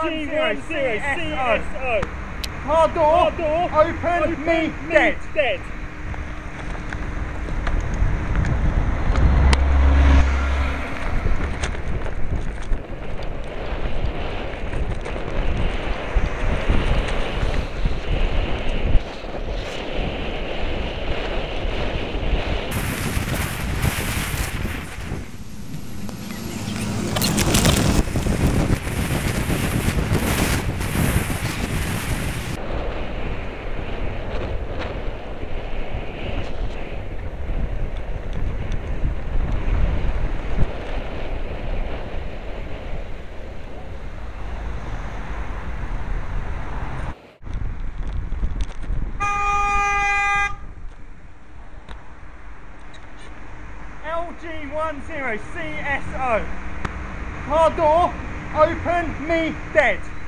LG10CSO. Car door, open me dead. LG10CSO. Car door, open me dead.